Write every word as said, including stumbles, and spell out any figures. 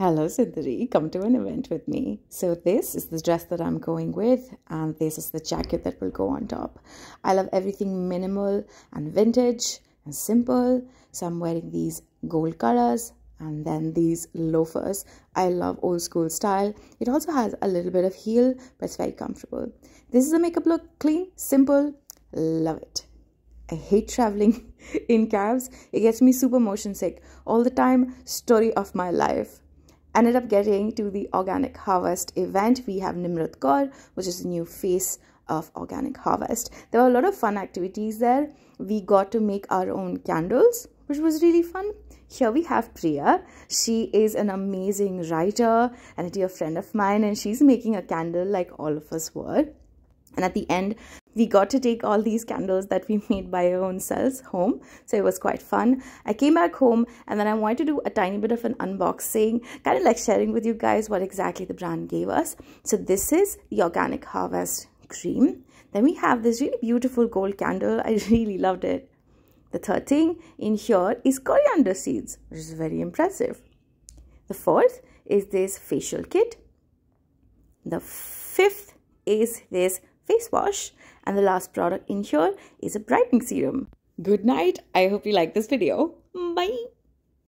Hello Sindhari, come to an event with me. So this is the dress that I'm going with, and this is the jacket that will go on top. I love everything minimal and vintage and simple. So I'm wearing these gold karas and then these loafers. I love old school style. It also has a little bit of heel, but it's very comfortable. This is a makeup look, clean, simple, love it. I hate traveling in cabs. It gets me super motion sick all the time. Story of my life. Ended up getting to the Organic Harvest event. We have Nimrat Kaur, which is the new face of Organic Harvest. There were a lot of fun activities there. We got to make our own candles, which was really fun. Here we have Priya. She is an amazing writer and a dear friend of mine, and she's making a candle like all of us were. And at the end, we got to take all these candles that we made by our own selves home. So it was quite fun. I came back home and then I wanted to do a tiny bit of an unboxing, kind of like sharing with you guys what exactly the brand gave us. So this is the Organic Harvest cream. Then we have this really beautiful gold candle. I really loved it. The third thing in here is coriander seeds, which is very impressive. The fourth is this facial kit. The fifth is this face wash, and the last product in here is a brightening serum. Good night. I hope you like this video. Bye.